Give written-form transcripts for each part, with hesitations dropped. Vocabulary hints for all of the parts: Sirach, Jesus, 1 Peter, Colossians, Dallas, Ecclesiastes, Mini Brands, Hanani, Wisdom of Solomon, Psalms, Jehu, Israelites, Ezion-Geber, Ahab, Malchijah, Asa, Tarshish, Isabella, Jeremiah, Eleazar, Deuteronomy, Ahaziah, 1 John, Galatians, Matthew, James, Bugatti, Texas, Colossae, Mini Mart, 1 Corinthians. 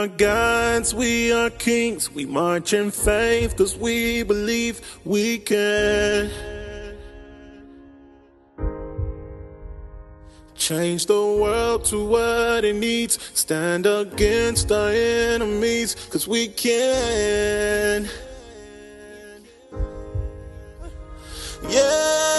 are gods, we are kings. We march in faith because we believe we can change the world to what it needs. Stand against our enemies because we can. Yeah.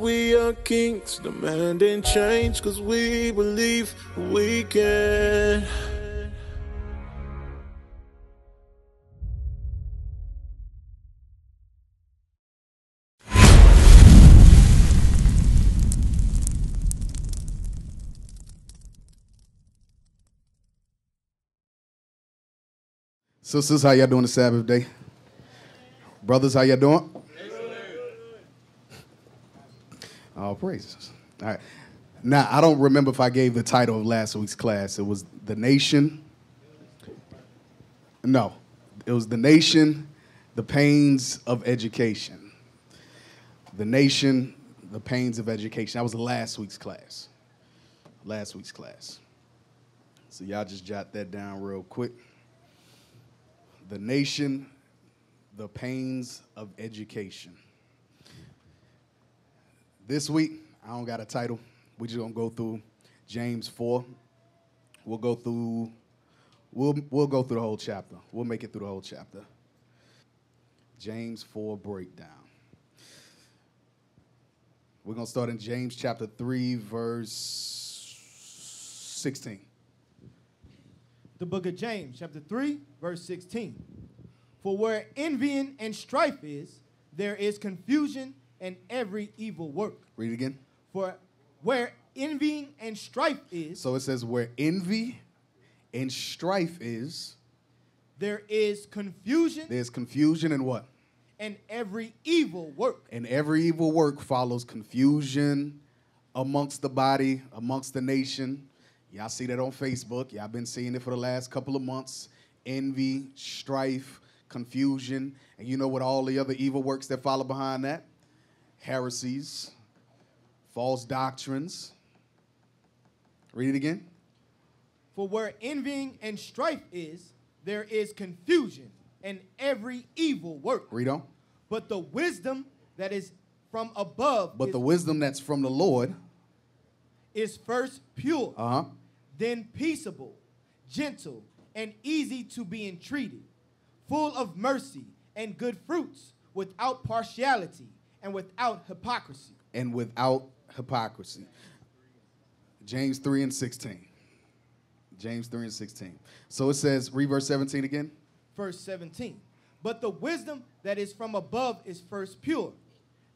We are kings, demanding change, cause we believe we can. Sisters, how y'all doing this Sabbath day? Brothers, how y'all doing? All praises. All right. Now, I don't remember if I gave the title of last week's class. It was The Nation. No, it was The Nation, The Pains of Education. The Nation, The Pains of Education. That was last week's class. Last week's class. So y'all just jot that down real quick. The Nation, The Pains of Education. This week, I don't got a title. We're just going to go through James 4. We'll go through the whole chapter. We'll make it through the whole chapter. James 4 breakdown. We're going to start in James chapter 3, verse 16. The book of James, chapter 3, verse 16. For where envying and strife is, there is confusion and every evil work. Read it again. For where envying and strife is. So it says where envy and strife is, there is confusion. There's confusion and what? And every evil work. And every evil work follows confusion amongst the body, amongst the nation. Y'all see that on Facebook. Y'all been seeing it for the last couple of months. Envy, strife, confusion. And you know what all the other evil works that follow behind that? Heresies, false doctrines. Read it again. For where envying and strife is, there is confusion and every evil work. Read on. But the wisdom that is from above. But the wisdom that's from the Lord is first pure, then peaceable, gentle, and easy to be entreated, full of mercy and good fruits, without partiality and without hypocrisy. And without hypocrisy. James 3 and 16. James 3 and 16. So it says, read verse 17 again. Verse 17. But the wisdom that is from above is first pure,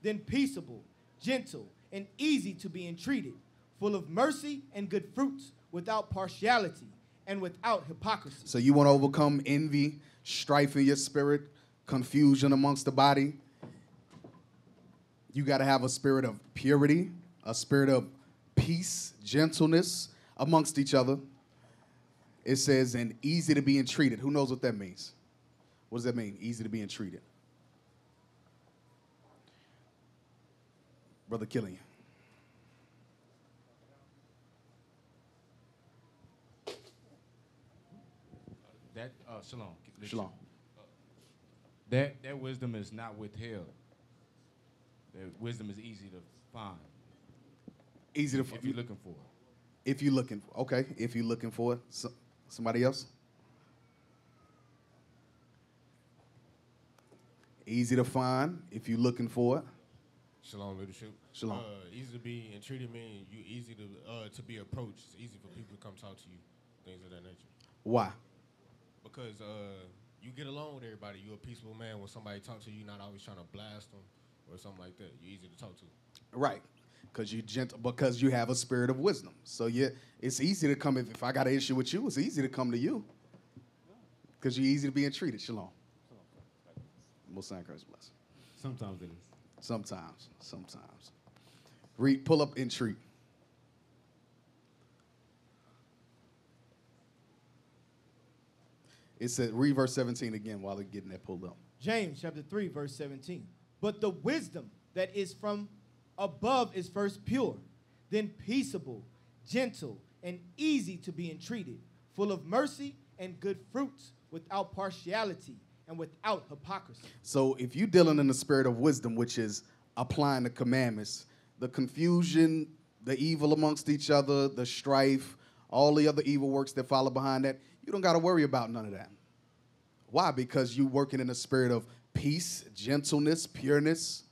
then peaceable, gentle, and easy to be entreated, full of mercy and good fruits, without partiality and without hypocrisy. So you want to overcome envy, strife in your spirit, confusion amongst the body? You got to have a spirit of purity, a spirit of peace, gentleness amongst each other. It says, and easy to be entreated. Who knows what that means? What does that mean, easy to be entreated? Brother Killian. That, shalom. Shalom. That wisdom is not withheld. Their wisdom is easy to find. Easy to find. If you're looking for it. If you're looking for it. Okay. If you're looking for it. So, somebody else? Easy to find if you're looking for it. Shalom, leadership. Shalom. Easy to be entreated means you easy to be approached. It's easy for people to come talk to you. Things of that nature. Why? Because you get along with everybody. You're a peaceful man. When somebody talks to you, you're not always trying to blast them or something like that. You're easy to talk to. Right, because you're gentle, because you have a spirit of wisdom. So yeah, it's easy to come. If I got an issue with you, it's easy to come to you, because you're easy to be entreated. Shalom. Most bless. Sometimes it is. Sometimes. Read, pull up, and treat. It said, read verse 17 again while they're getting that pulled up. James chapter 3, verse 17. But the wisdom that is from above is first pure, then peaceable, gentle, and easy to be entreated, full of mercy and good fruits, without partiality and without hypocrisy. So if you're dealing in the spirit of wisdom, which is applying the commandments, the confusion, the evil amongst each other, the strife, all the other evil works that follow behind that, you don't got to worry about none of that. Why? Because you're working in the spirit of peace, gentleness, pureness.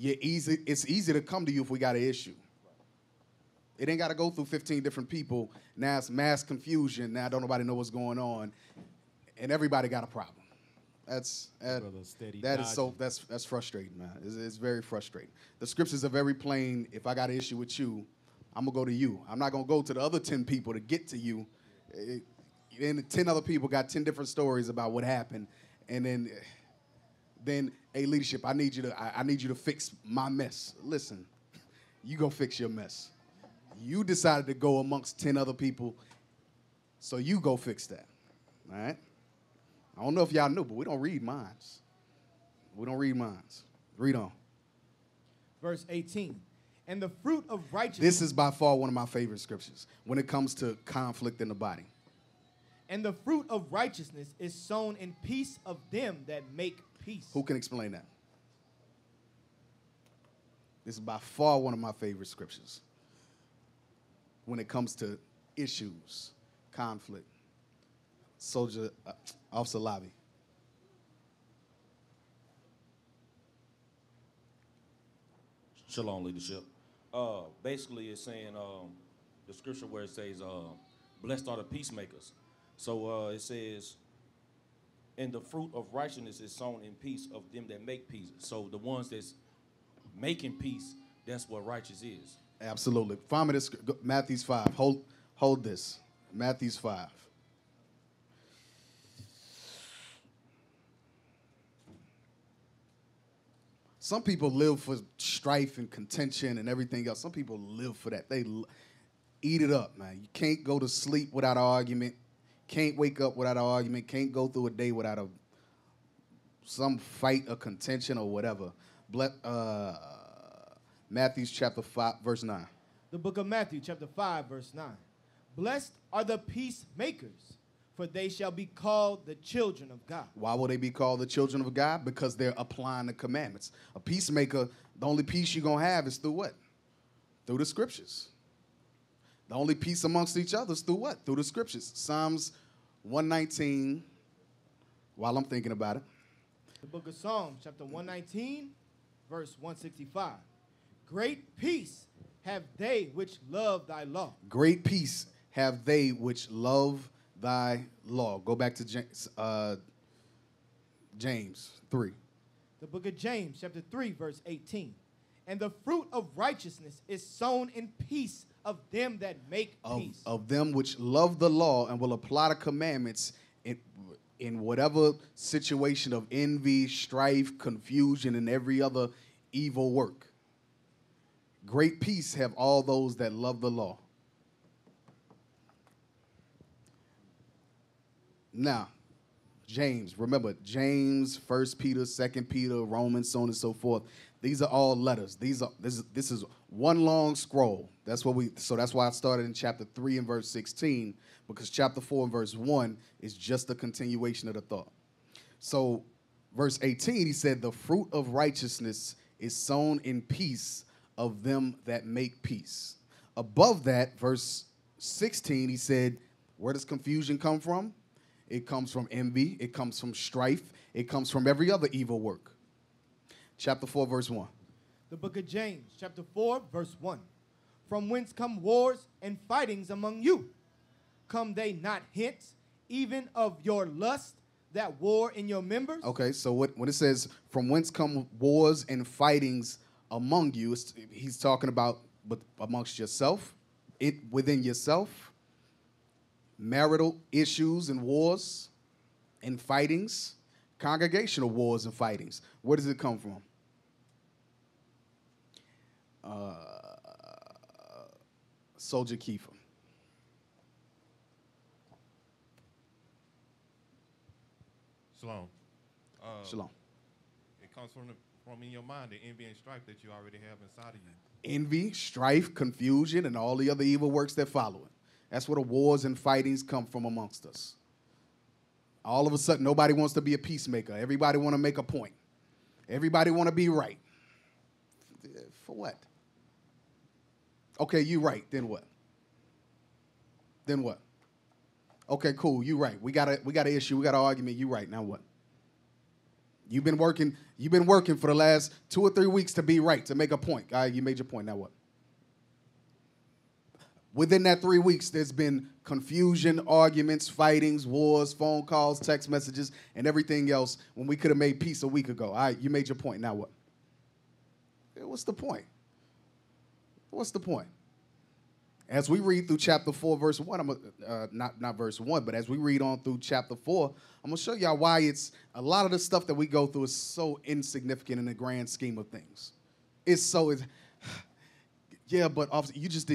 It's easy to come to you if we got an issue. It ain't got to go through 15 different people. Now it's mass confusion. Now don't nobody know what's going on, and everybody got a problem. That's frustrating, man. It's very frustrating. The scriptures are very plain. If I got an issue with you, I'm gonna go to you. I'm not gonna go to the other 10 people to get to you. And 10 other people got 10 different stories about what happened, and then hey, leadership, I need you to fix my mess. Listen, you go fix your mess. You decided to go amongst 10 other people, so you go fix that, all right? I don't know if y'all knew, but we don't read minds. We don't read minds. Read on. Verse 18, and the fruit of righteousness. This is by far one of my favorite scriptures when it comes to conflict in the body. And the fruit of righteousness is sown in peace of them that make peace. Who can explain that? This is by far one of my favorite scriptures when it comes to issues, conflict. Soldier, Officer Lobby. Shalom, leadership. Basically, it's saying the scripture where it says, blessed are the peacemakers. So it says, and the fruit of righteousness is sown in peace of them that make peace. So the ones that's making peace, that's what righteous is. Absolutely. Find me this, Matthew 5. Hold this. Matthew 5. Some people live for strife and contention and everything else. Some people live for that. They eat it up, man. You can't go to sleep without an argument. Can't wake up without an argument. Can't go through a day without some fight or contention or whatever. Matthew chapter 5, verse 9. The book of Matthew, chapter 5, verse 9. Blessed are the peacemakers, for they shall be called the children of God. Why will they be called the children of God? Because they're applying the commandments. A peacemaker, the only peace you're going to have is through what? Through the scriptures. The only peace amongst each other is through what? Through the scriptures. Psalms 119, while I'm thinking about it. The book of Psalms, chapter 119, verse 165. Great peace have they which love thy law. Great peace have they which love thy law. Go back to James, James 3. The book of James, chapter 3, verse 18. And the fruit of righteousness is sown in peace of them that make peace. Of them which love the law and will apply the commandments in whatever situation of envy, strife, confusion, and every other evil work. Great peace have all those that love the law. Now, James, remember, James, 1 Peter, 2 Peter, Romans, so on and so forth. These are all letters. This is one long scroll. That's why I started in chapter 3 and verse 16, because chapter 4 and verse 1 is just a continuation of the thought. So verse 18, he said, the fruit of righteousness is sown in peace of them that make peace. Above that, verse 16, he said, where does confusion come from? It comes from envy. It comes from strife. It comes from every other evil work. Chapter 4, verse 1. The book of James, chapter 4, verse 1. From whence come wars and fightings among you? Come they not hence, even of your lust that war in your members? Okay, so when it says, from whence come wars and fightings among you, he's talking about amongst yourself, within yourself, marital issues and wars and fightings, congregational wars and fightings. Where does it come from? Soldier Kiefer. Shalom. Shalom. It comes from in your mind, the envy and strife that you already have inside of you. Envy, strife, confusion, and all the other evil works that follow it. That's where the wars and fightings come from amongst us. All of a sudden, nobody wants to be a peacemaker. Everybody want to make a point. Everybody want to be right. For what? Okay, you right. Then what? Then what? Okay, cool. You right. We got an issue. We got an argument. You right. Now what? You've been working for the last 2 or 3 weeks to be right, to make a point. All right, you made your point. Now what? Within that 3 weeks, there's been confusion, arguments, fightings, wars, phone calls, text messages, and everything else when we could have made peace a week ago. All right, you made your point. Now what? What's the point? What's the point? As we read through chapter 4, verse 1, not verse 1, but as we read on through chapter 4, I'm going to show y'all why it's a lot of the stuff that we go through is so insignificant in the grand scheme of things. It's yeah, but officer, you just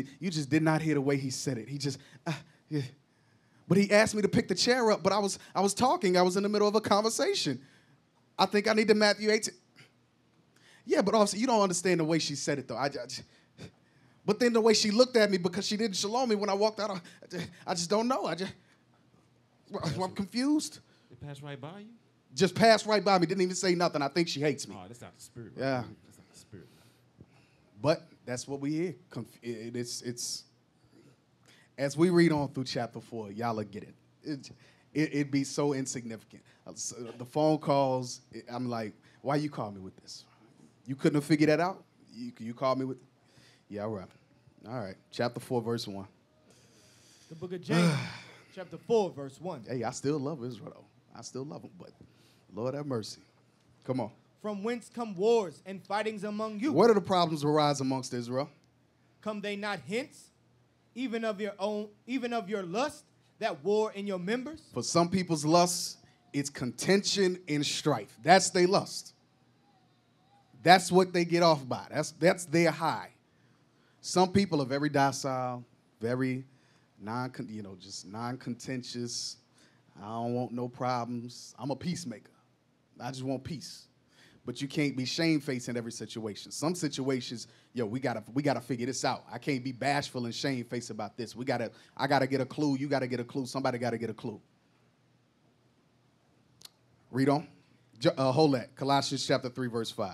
did not hear the way he said it. He just, yeah. But he asked me to pick the chair up, but I was talking. I was in the middle of a conversation. I think I need to Matthew 18. Yeah, but officer, you don't understand the way she said it, though. But then the way she looked at me, because she didn't shalom me when I walked out, I just don't know. I'm confused. It passed right by you? Just passed right by me. Didn't even say nothing. I think she hates me. Oh, that's not the spirit. Right? Yeah. That's not the spirit. But that's what we hear. It's as we read on through chapter 4, y'all will get it. It'd be so insignificant. The phone calls, I'm like, why you call me with this? You couldn't have figured that out? You called me with this? Yeah, all right. All right. Chapter 4, verse 1. The book of James, chapter 4, verse 1. Hey, I still love Israel, though. I still love them, but Lord have mercy. Come on. From whence come wars and fightings among you? What are the problems arise amongst Israel? Come they not hence, even of your lust, that war in your members? For some people's lust, it's contention and strife. That's their lust. That's what they get off by. That's their high. Some people are very docile, very non-contentious. I don't want no problems. I'm a peacemaker. I just want peace. But you can't be shamefaced in every situation. Some situations, yo, we gotta figure this out. I can't be bashful and shamefaced about this. I gotta get a clue. You gotta get a clue. Somebody gotta get a clue. Read on. Hold that. Colossians chapter 3, verse 5.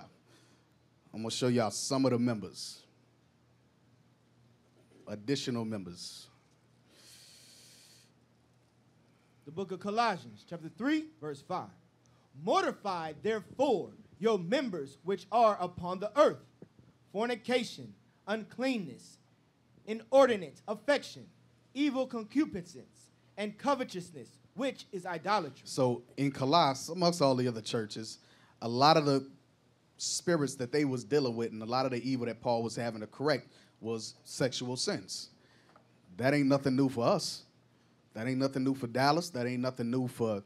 I'm gonna show y'all some of the members. Additional members. The book of Colossians, chapter 3, verse 5. Mortify, therefore, your members which are upon the earth, fornication, uncleanness, inordinate affection, evil concupiscence, and covetousness, which is idolatry. So in Colossae, amongst all the other churches, a lot of the spirits that they was dealing with and a lot of the evil that Paul was having to correct was sexual sins. That ain't nothing new for us. That ain't nothing new for Dallas. That ain't nothing new for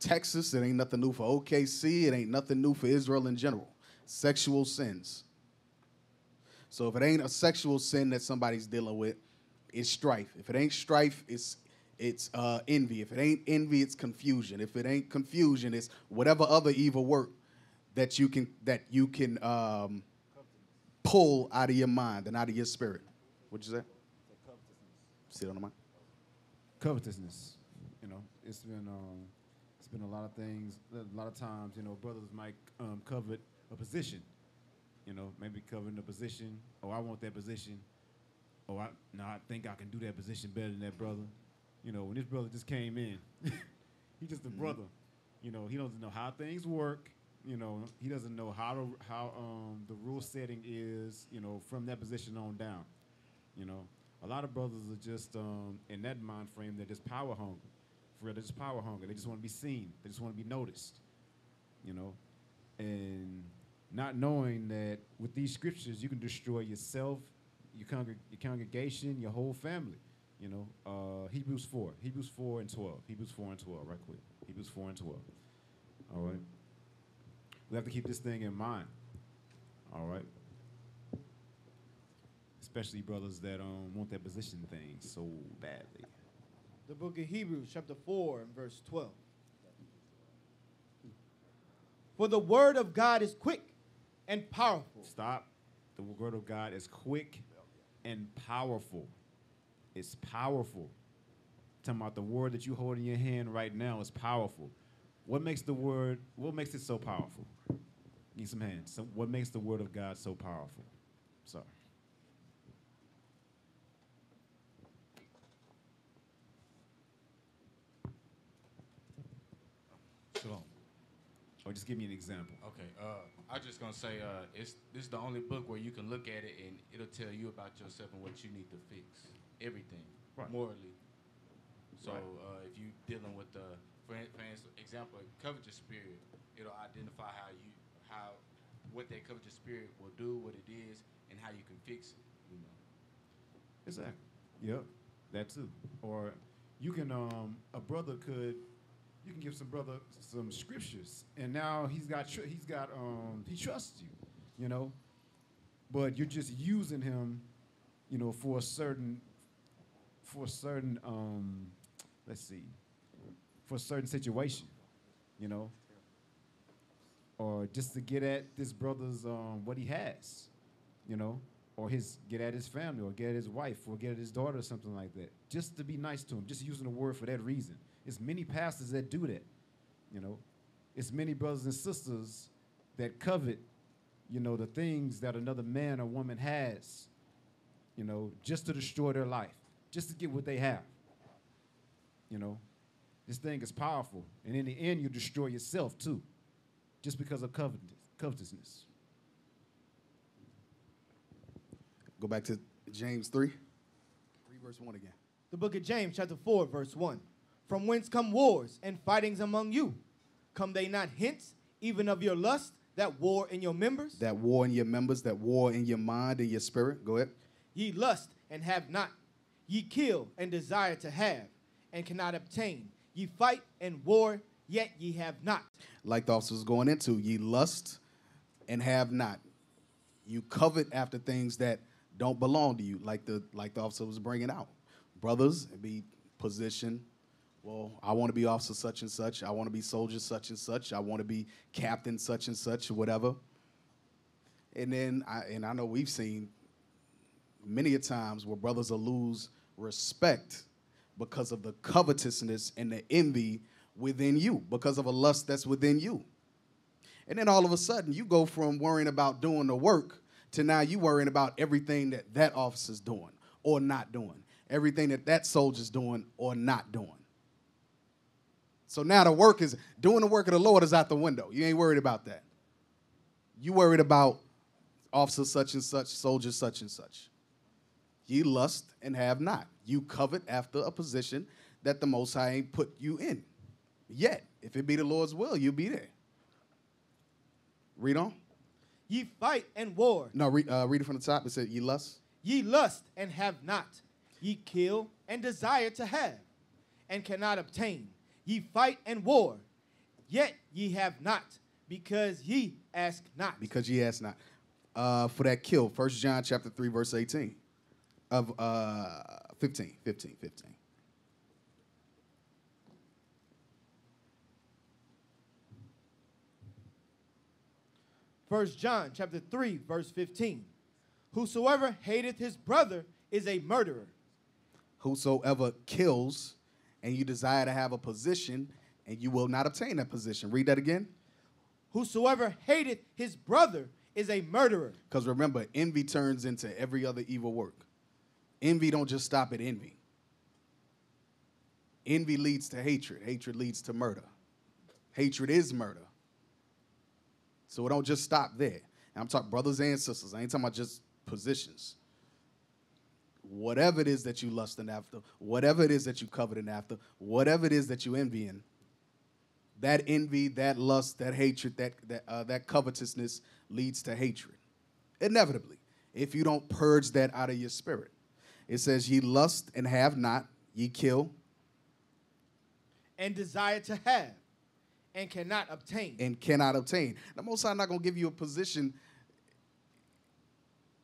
Texas. It ain't nothing new for OKC. It ain't nothing new for Israel in general. Sexual sins. So if it ain't a sexual sin that somebody's dealing with, it's strife. If it ain't strife, it's envy. If it ain't envy, it's confusion. If it ain't confusion, it's whatever other evil work that you can pull out of your mind and out of your spirit. What'd you say? Covetousness. Sit on the mic. Covetousness. You know, it's been a lot of things. A lot of times, you know, brothers might covet a position. You know, maybe covering a position. Oh, I want that position. Oh, I think I can do that position better than that brother. You know, when this brother just came in, he's just a brother. You know, he doesn't know how things work. You know, he doesn't know how the rule setting is, you know, from that position on down. You know, a lot of brothers are just in that mind frame. They're just power hungry. For real, they're just power hungry. They just want to be seen. They just want to be noticed, you know. And not knowing that with these scriptures, you can destroy yourself, your congregation, your whole family, you know. Hebrews 4 and 12, right quick. Hebrews 4 and 12, all right. We have to keep this thing in mind, all right? especially brothers that want their position thing so badly. The book of Hebrews, chapter 4, and verse 12. For the word of God is quick and powerful. Stop. The word of God is quick and powerful. It's powerful. I'm talking about the word that you hold in your hand right now is powerful. What makes the word, what makes it so powerful? Need some hands. So what makes the word of God so powerful? Sorry. Shalom. Or just give me an example. Okay. I'm just going to say this is the only book where you can look at it and it'll tell you about yourself and what you need to fix. Everything. Right. Morally. So right. If you're dealing with, for example, a covetous spirit, it'll identify what that covetous spirit will do, what it is, and how you can fix it. You know. Exactly. Yep. That too. Or you can you can give some brother some scriptures, and now he trusts you, you know, but you're just using him, you know, for a certain situation, you know. Or just to get at this brother's what he has, you know, or get at his family, or get at his wife, or get at his daughter, or something like that. Just to be nice to him, just using the word for that reason. It's many pastors that do that, you know. It's many brothers and sisters that covet, you know, the things that another man or woman has, you know, just to destroy their life, just to get what they have, you know. This thing is powerful, and in the end, you destroy yourself too. Just because of covetousness. Go back to James 3. Read verse 1 again. The book of James, chapter 4, verse 1. From whence come wars and fightings among you? Come they not hence, even of your lust, that war in your members? That war in your members, that war in your mind and your spirit. Go ahead. Ye lust and have not. Ye kill and desire to have and cannot obtain. Ye fight and war, yet ye have not. Like the officer was going into, ye lust and have not. You covet after things that don't belong to you, like the officer was bringing out. Brothers, it'd be position. Well, I want to be officer such and such. I want to be soldier such and such. I want to be captain such and such, whatever. And then, I know we've seen many a times where brothers will lose respect because of the covetousness and the envy within you, because of a lust that's within you. And then all of a sudden, you go from worrying about doing the work to now you worrying about everything that officer's doing or not doing, everything that soldier's doing or not doing. So now the work is, doing the work of the Lord is out the window. You ain't worried about that. You worried about officer such and such, soldier such and such. Ye lust and have not. You covet after a position that the Most High ain't put you in. Yet, if it be the Lord's will, you'll be there. Read on. Ye fight and war. No, read it from the top. It said, ye lust. Ye lust and have not. Ye kill and desire to have and cannot obtain. Ye fight and war, yet ye have not, because ye ask not. Because ye ask not. For that kill, 1 John chapter 3, verse 18. 15. First John chapter 3, verse 15. Whosoever hateth his brother is a murderer. Whosoever kills, and you desire to have a position, and you will not obtain that position. Read that again. Whosoever hateth his brother is a murderer. Because remember, envy turns into every other evil work. Envy don't just stop at envy. Envy leads to hatred. Hatred leads to murder. Hatred is murder. So it don't just stop there. And I'm talking brothers and sisters. I ain't talking about just positions. Whatever it is that you lusting after, whatever it is that you coveting after, whatever it is that you envying, that envy, that lust, that hatred, that covetousness leads to hatred. Inevitably, if you don't purge that out of your spirit. It says, ye lust and have not, ye kill. And desire to have. And cannot obtain. And cannot obtain. The Most High not going to give you a position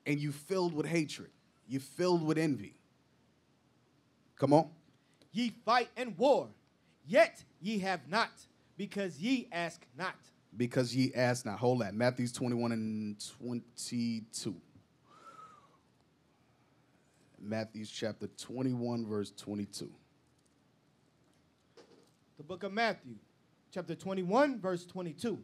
and you filled with hatred. You're filled with envy. Come on. Ye fight and war, yet ye have not, because ye ask not. Because ye ask not. Hold that. Matthew 21 and 22. Matthew chapter 21, verse 22. The book of Matthew, chapter 21, verse 22.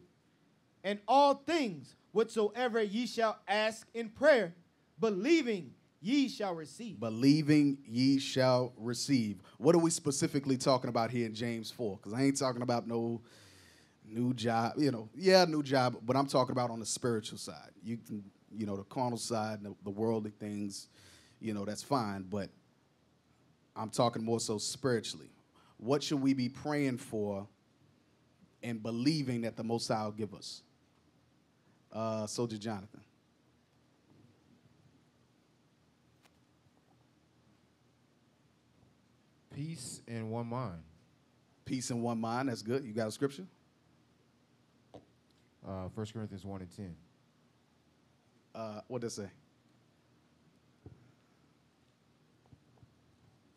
And all things whatsoever ye shall ask in prayer, believing ye shall receive. Believing ye shall receive. What are we specifically talking about here in James 4? Because I ain't talking about no new job, you know. Yeah, new job, but I'm talking about on the spiritual side. You can, you know, the carnal side, the worldly things, you know, that's fine. But I'm talking more so spiritually. What should we be praying for and believing that the Most High will give us? Soldier Jonathan. Peace in one mind. Peace in one mind. That's good. You got a scripture? 1 Corinthians 1 and 10. What does it say?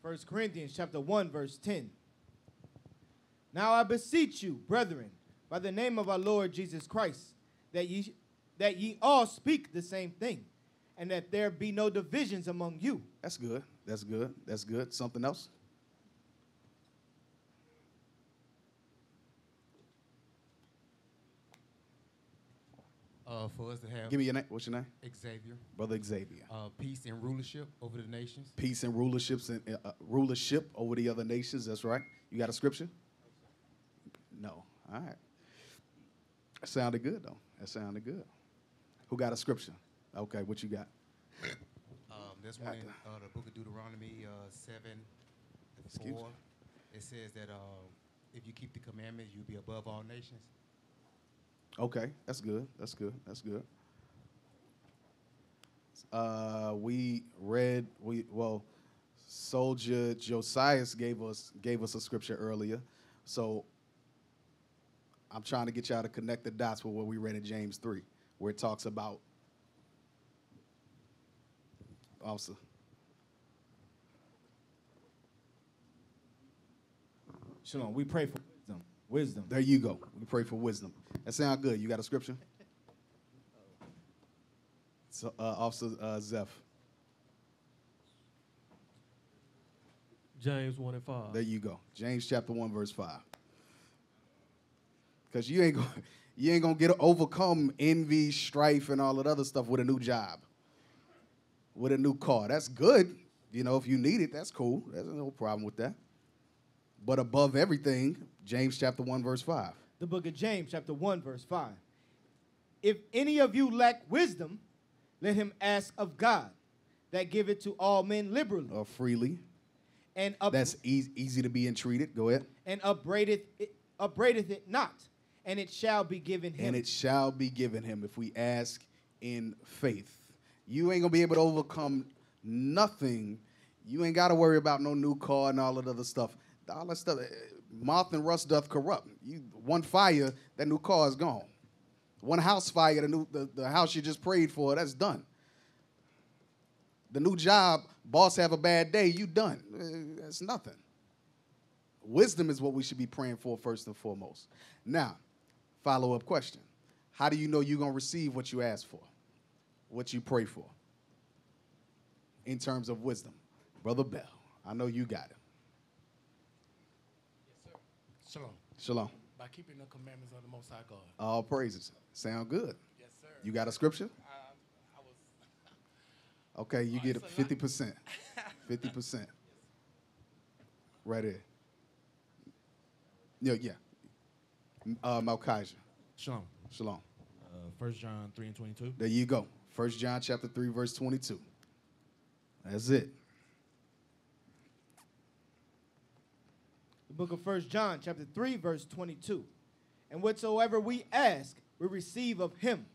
1 Corinthians chapter 1, verse 10. Now I beseech you, brethren, by the name of our Lord Jesus Christ, that ye all speak the same thing, and that there be no divisions among you. That's good. That's good. That's good. Something else? For us to have. Give me your name. What's your name? Xavier. Brother Xavier. Peace and rulership over the nations. Peace and rulership over the other nations. That's right. You got a scripture? No. All right. That sounded good, though. That sounded good. Who got a scripture? Okay, what you got? That's one in the book of Deuteronomy 7, 4. Excuse me. It says that if you keep the commandments, you'll be above all nations. Okay, that's good. That's good. That's good. Well, Soldier Josias gave us a scripture earlier, so I'm trying to get y'all to connect the dots with what we read in James 3, where it talks about. Also. Shalom. We pray for wisdom. Wisdom. There you go. We pray for wisdom. That sound good. You got a scripture? So, Officer Zeph. James 1 and 5. There you go. James chapter 1, verse 5. Because you ain't gonna get overcome envy, strife, and all that other stuff with a new job, with a new car. That's good. You know, if you need it, that's cool. There's no problem with that. But above everything, James chapter 1, verse 5. The book of James, chapter 1, verse 5. If any of you lack wisdom, let him ask of God, that giveth to all men liberally. Or freely. And that's easy to be entreated. Go ahead. And upbraideth it not, and it shall be given him. And it shall be given him if we ask in faith. You ain't going to be able to overcome nothing. You ain't got to worry about no new car and all that other stuff. All that stuff, moth and rust doth corrupt. One fire, that new car is gone. One house fire, the house you just prayed for, that's done. The new job, boss have a bad day, you done. That's nothing. Wisdom is what we should be praying for first and foremost. Now, follow-up question. How do you know you're going to receive what you ask for, what you pray for, in terms of wisdom? Brother Bell, I know you got it. Shalom. Shalom. By keeping the commandments of the Most High God. All praises. Sound good. Yes, sir. You got a scripture? I was. Okay, you get 50%. 50%. Right here. Yeah. Malchijah. Shalom. Shalom. 1 John 3 and 22. There you go. 1 John chapter 3, verse 22. That's it. Book of 1 John, chapter 3, verse 22. And whatsoever we ask, we receive of him,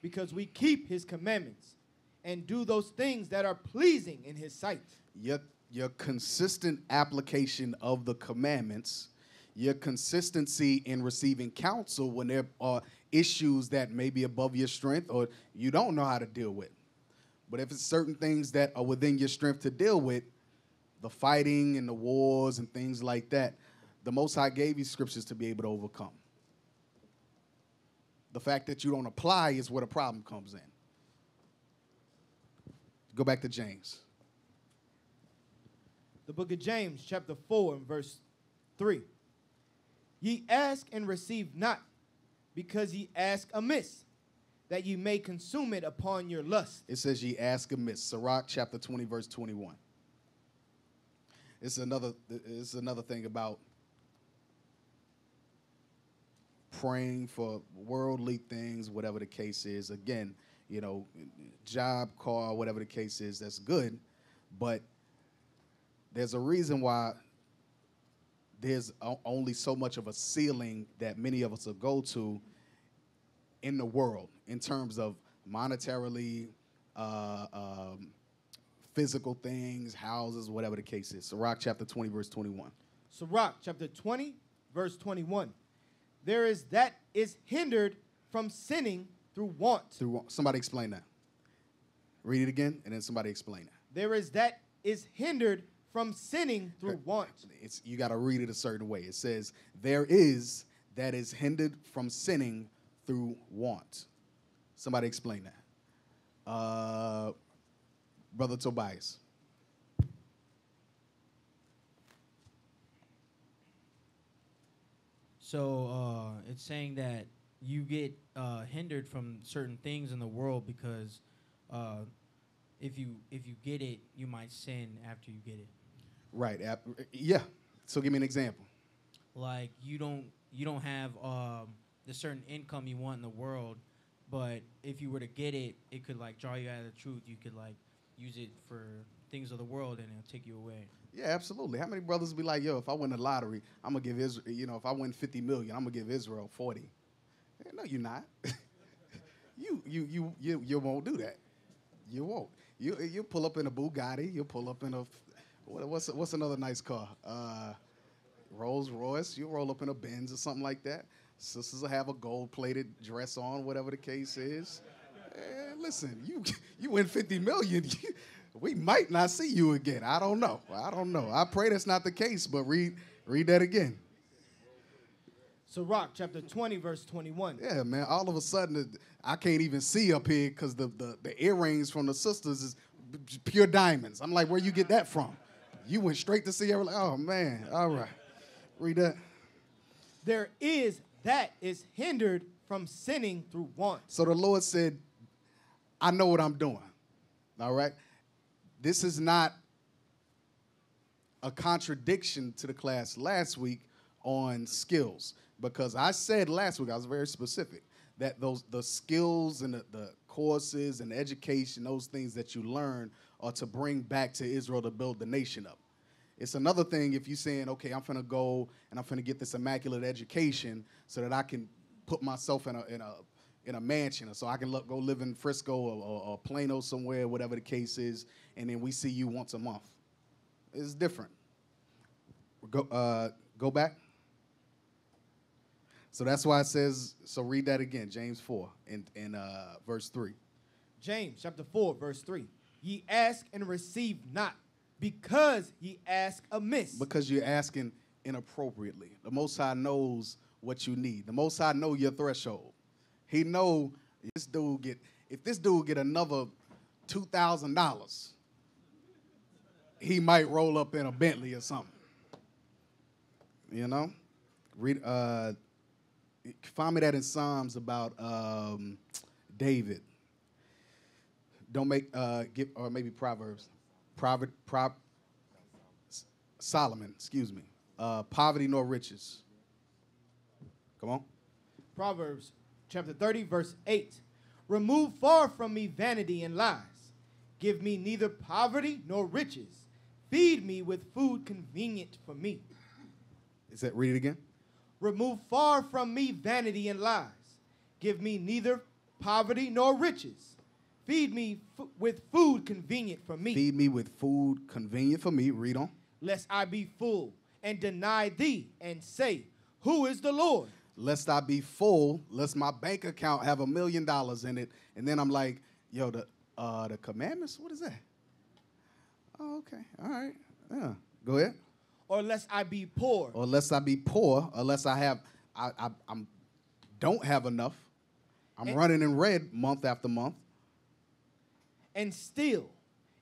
because we keep his commandments and do those things that are pleasing in his sight. Your consistent application of the commandments, your consistency in receiving counsel when there are issues that may be above your strength or you don't know how to deal with. But if it's certain things that are within your strength to deal with, the fighting and the wars and things like that, the Most High gave you scriptures to be able to overcome. The fact that you don't apply is where the problem comes in. Go back to James. The book of James, chapter 4, and verse 3. Ye ask and receive not, because ye ask amiss, that ye may consume it upon your lust. It says ye ask amiss. Sirach, chapter 20, verse 21. It's another thing about praying for worldly things, whatever the case is. Again, you know, job, car, whatever the case is, that's good. But there's a reason why there's only so much of a ceiling that many of us will go to in the world in terms of monetarily, physical things, houses, whatever the case is. Sirach chapter 20, verse 21. Sirach chapter 20, verse 21. There is that is hindered from sinning through want. Somebody explain that. Read it again, and then somebody explain it. There is that is hindered from sinning through want. You got to read it a certain way. It says, there is that is hindered from sinning through want. Somebody explain that. Brother Tobias. So it's saying that you get hindered from certain things in the world because if you get it, you might sin after you get it. Right. Yeah. So give me an example. Like you don't have the certain income you want in the world, but if you were to get it, it could like draw you out of the truth. You could like use it for things of the world, and it'll take you away. Yeah, absolutely. How many brothers be like, yo, if I win the lottery, I'm going to give Israel, you know, if I win 50 million, I'm going to give Israel 40. No, you're not. you won't do that. You won't. You'll pull up in a Bugatti. You'll pull up in a, what's another nice car? Rolls Royce. You'll roll up in a Benz or something like that. Sisters will have a gold-plated dress on, whatever the case is. Listen, you win 50 million, we might not see you again. I don't know. I pray that's not the case, but read that again. Sirach, chapter 20, verse 21. Yeah, man, all of a sudden, I can't even see up here because the earrings from the sisters is pure diamonds. I'm like, where you get that from? You went straight to Sierra. Oh, man, all right. Read that. There is that is hindered from sinning through want. So the Lord said, I know what I'm doing, all right? This is not a contradiction to the class last week on skills, because I said last week, I was very specific, that the skills and the courses and the education, those things that you learn are to bring back to Israel to build the nation up. It's another thing if you're saying, okay, I'm going to go and I'm going to get this immaculate education so that I can put myself in a mansion, or so I can go live in Frisco or Plano somewhere, whatever the case is, and then we see you once a month. It's different. Go back. So that's why it says, so read that again, James 4 and verse 3. James chapter 4, verse 3. Ye ask and receive not, because ye ask amiss. Because you're asking inappropriately. The Most High knows what you need. The Most High know your threshold. He know this dude if this dude get another $2,000, he might roll up in a Bentley or something. You know, read find me that in Psalms about David. Don't make give or maybe Proverbs, Solomon. Excuse me, poverty nor riches. Come on, Proverbs. Chapter 30, verse 8. Remove far from me vanity and lies. Give me neither poverty nor riches. Feed me with food convenient for me. Is that, read it again? Remove far from me vanity and lies. Give me neither poverty nor riches. Feed me with food convenient for me. Feed me with food convenient for me. Read on. Lest I be full and deny thee and say, who is the Lord? Lest I be full, lest my bank account have $1 million in it, and then I'm like, yo, the The commandments? What is that? Oh, okay. All right. Yeah. Go ahead. Or lest I be poor. Or lest I be poor. Unless I have, I'm don't have enough. I'm running in red month after month. And steal,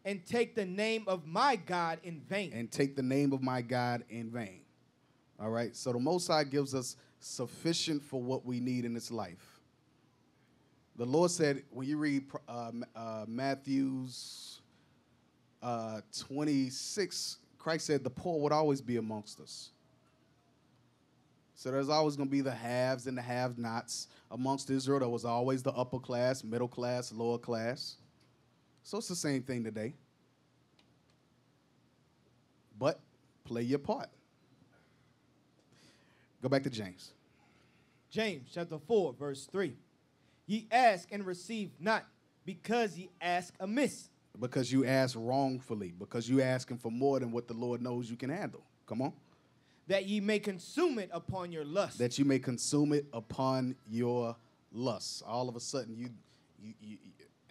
and take the name of my God in vain. And take the name of my God in vain. All right. So the Most High gives us sufficient for what we need in this life. The Lord said, when you read Matthew's 26, Christ said the poor would always be amongst us. So there's always going to be the haves and the have-nots. Amongst Israel, there was always the upper class, middle class, lower class. So it's the same thing today. But play your part. Go back to James. James chapter 4, verse 3. Ye ask and receive not, because ye ask amiss. Because you ask wrongfully. Because you asking for more than what the Lord knows you can handle. Come on. That ye may consume it upon your lust. That you may consume it upon your lust. All of a sudden, you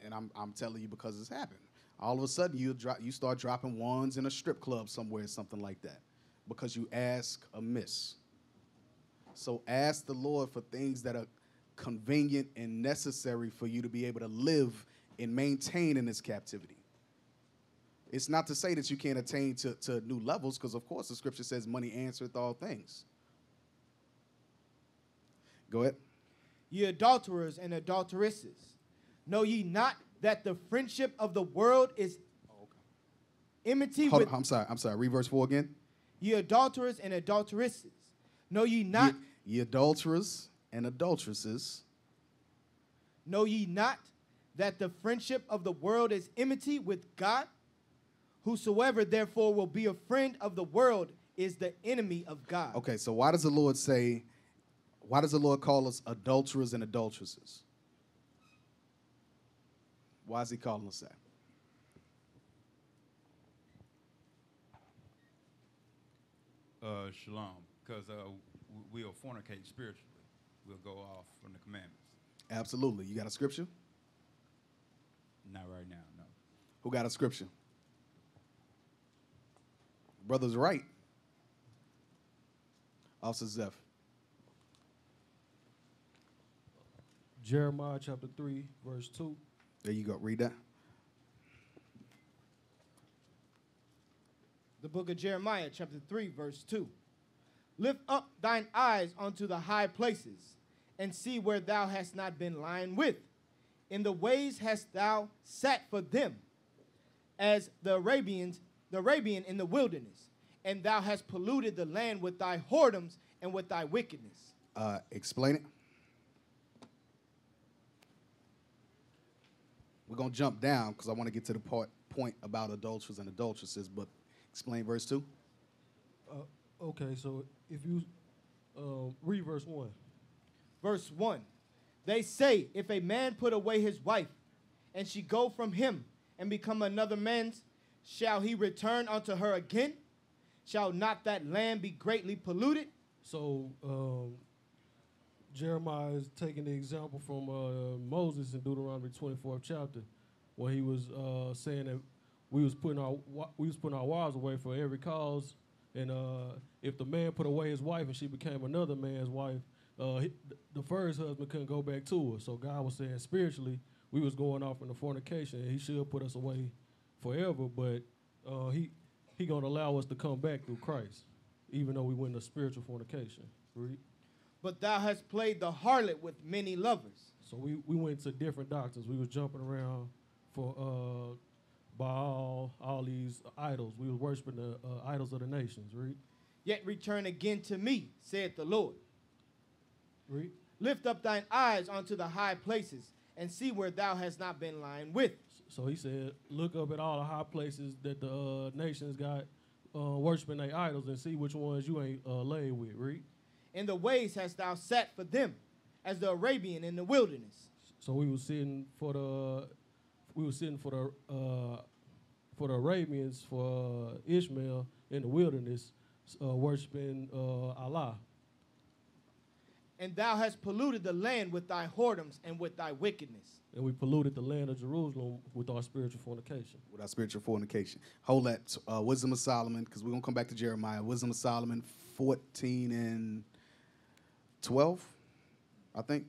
and I'm telling you because it's happened. All of a sudden, you start dropping ones in a strip club somewhere, something like that. Because you ask amiss. So ask the Lord for things that are convenient and necessary for you to be able to live and maintain in this captivity. It's not to say that you can't attain to new levels, because, of course, the Scripture says money answereth all things. Go ahead. Ye adulterers and adulteresses, know ye not that the friendship of the world is enmity with... Hold on, I'm sorry. Read verse 4 again. Ye adulterers and adulteresses, know ye not... Ye adulterers and adulteresses, know ye not that the friendship of the world is enmity with God? Whosoever, therefore, will be a friend of the world is the enemy of God. Okay, so why does the Lord say, why does the Lord call us adulterers and adulteresses? Why is he calling us that? Shalom, because we'll fornicate spiritually. We'll go off from the commandments. Absolutely. You got a scripture? Not right now, no. Who got a scripture? Brother's right. Officer Zeph. Jeremiah chapter 3, verse 2. There you go. Read that. The book of Jeremiah chapter 3, verse 2. Lift up thine eyes unto the high places, and see where thou hast not been lying with. In the ways hast thou sat for them, as the Arabian in the wilderness, and thou hast polluted the land with thy whoredoms and with thy wickedness. Explain it. We're going to jump down because I want to get to the point about adulterers and adulteresses, but explain verse 2. Okay, so if you read verse 1. Verse 1. They say, if a man put away his wife, and she go from him and become another man's, shall he return unto her again? Shall not that land be greatly polluted? So Jeremiah is taking the example from Moses in Deuteronomy 24th chapter, where he was saying that we was putting our wives away for every cause, and if the man put away his wife and she became another man's wife, the first husband couldn't go back to her. So God was saying spiritually we was going off in the fornication, and he should put us away forever, but he gonna allow us to come back through Christ, even though we went to spiritual fornication. Read. But thou hast played the harlot with many lovers. So we went to different doctrines. We was jumping around for Baal, all these idols. We was worshiping the idols of the nations. Read. Yet return again to me, saith the Lord. Read. Lift up thine eyes unto the high places, and see where thou hast not been lying with. So he said, look up at all the high places that the nations got worshiping their idols, and see which ones you ain't laid with. Read. In the ways hast thou sat for them, as the Arabian in the wilderness. So we were sitting for the Arabians, for Ishmael in the wilderness, worshiping Allah. And thou hast polluted the land with thy whoredoms and with thy wickedness. And we polluted the land of Jerusalem with our spiritual fornication. With our spiritual fornication. Hold that. Wisdom of Solomon, because we're going to come back to Jeremiah. Wisdom of Solomon 14 and 12, I think.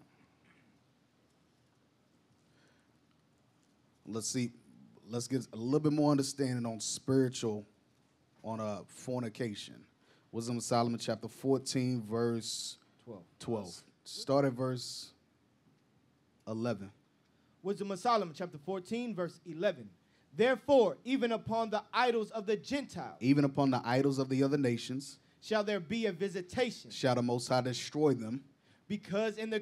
Let's see. Let's get a little bit more understanding on spiritual, on fornication. Wisdom of Solomon, chapter 14, verse 12. Start at verse 11. Wisdom of Solomon, chapter 14, verse 11. Therefore, even upon the idols of the Gentiles, even upon the idols of the other nations, shall there be a visitation. Shall the Most High destroy them? Because in the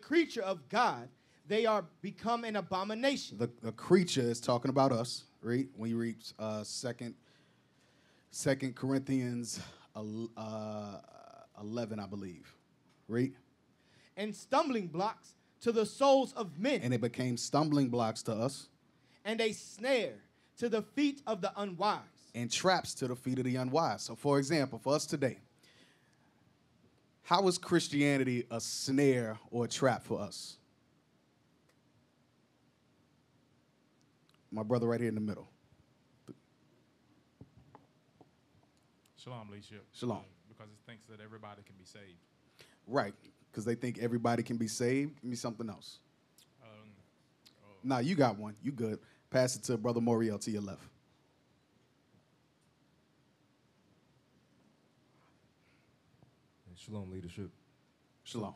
creature of God, they are become an abomination. The creature is talking about us. Read when you read 2 Corinthians 11, I believe. Read. And stumbling blocks to the souls of men. And it became stumbling blocks to us. And a snare to the feet of the unwise. And traps to the feet of the unwise. So, for example, for us today, how is Christianity a snare or a trap for us? My brother right here in the middle. Shalom, leadership. Shalom. Because it thinks that everybody can be saved. Right, because they think everybody can be saved. Give me something else. Nah, you got one. You good. Pass it to Brother Moriel to your left. Shalom, leadership. Shalom.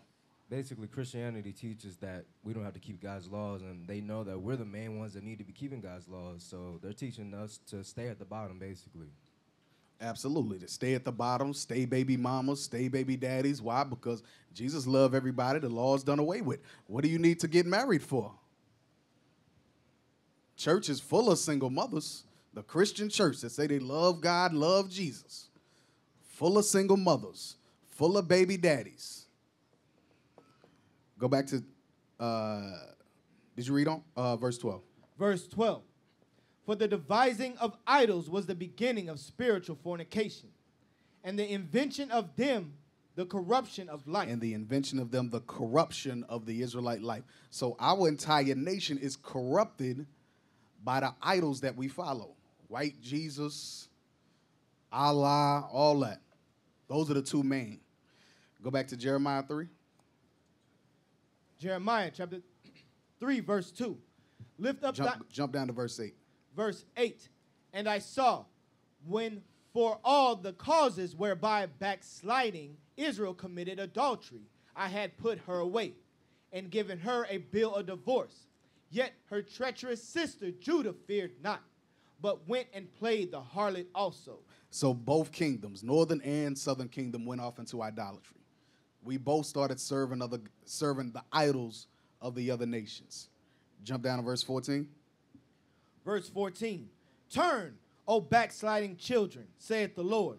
Basically, Christianity teaches that we don't have to keep God's laws, and they know that we're the main ones that need to be keeping God's laws. So they're teaching us to stay at the bottom, basically. Absolutely. To stay at the bottom, stay baby mamas, stay baby daddies. Why? Because Jesus loved everybody. The law is done away with. What do you need to get married for? Church is full of single mothers. The Christian church that say they love God, love Jesus. Full of single mothers, full of baby daddies. Go back to, did you read on? Verse 12. Verse 12. For the devising of idols was the beginning of spiritual fornication, and the invention of them, the corruption of life. And the invention of them, the corruption of the Israelite life. So our entire nation is corrupted by the idols that we follow. White Jesus, Allah, all that. Those are the two main. Go back to Jeremiah 3. Jeremiah chapter 3, verse 2. Lift up jump down to verse 8. Verse 8. And I saw when for all the causes whereby backsliding Israel committed adultery, I had put her away and given her a bill of divorce. Yet her treacherous sister Judah feared not, but went and played the harlot also. So both kingdoms, northern and southern kingdom, went off into idolatry. We both started serving the idols of the other nations. Jump down to verse 14. Verse 14. Turn, O backsliding children, saith the Lord,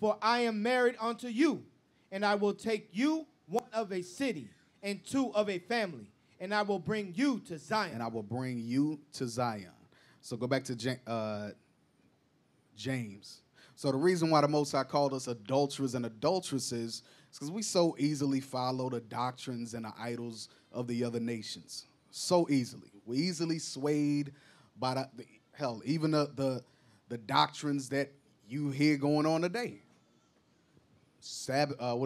for I am married unto you, and I will take you one of a city and two of a family, and I will bring you to Zion. And I will bring you to Zion. So go back to James. So the reason why the Most High called us adulterers and adulteresses, it's because we so easily follow the doctrines and the idols of the other nations. So easily. We're easily swayed by the doctrines that you hear going on today. Sunrise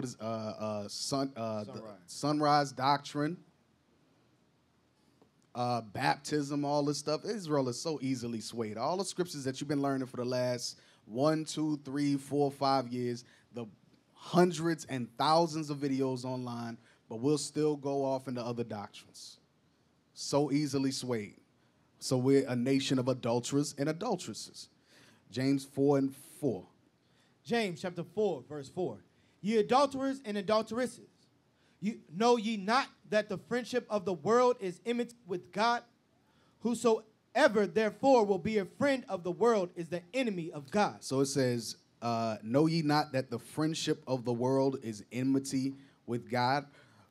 doctrine, baptism, all this stuff. Israel is so easily swayed. All the scriptures that you've been learning for the last 1, 2, 3, 4, 5 years, the hundreds and thousands of videos online, but we'll still go off into other doctrines. So easily swayed. So we're a nation of adulterers and adulteresses. James 4 and 4. James chapter 4, verse 4. Ye adulterers and adulteresses, know ye not that the friendship of the world is enmity with God? Whosoever therefore will be a friend of the world is the enemy of God. So it says, know ye not that the friendship of the world is enmity with God?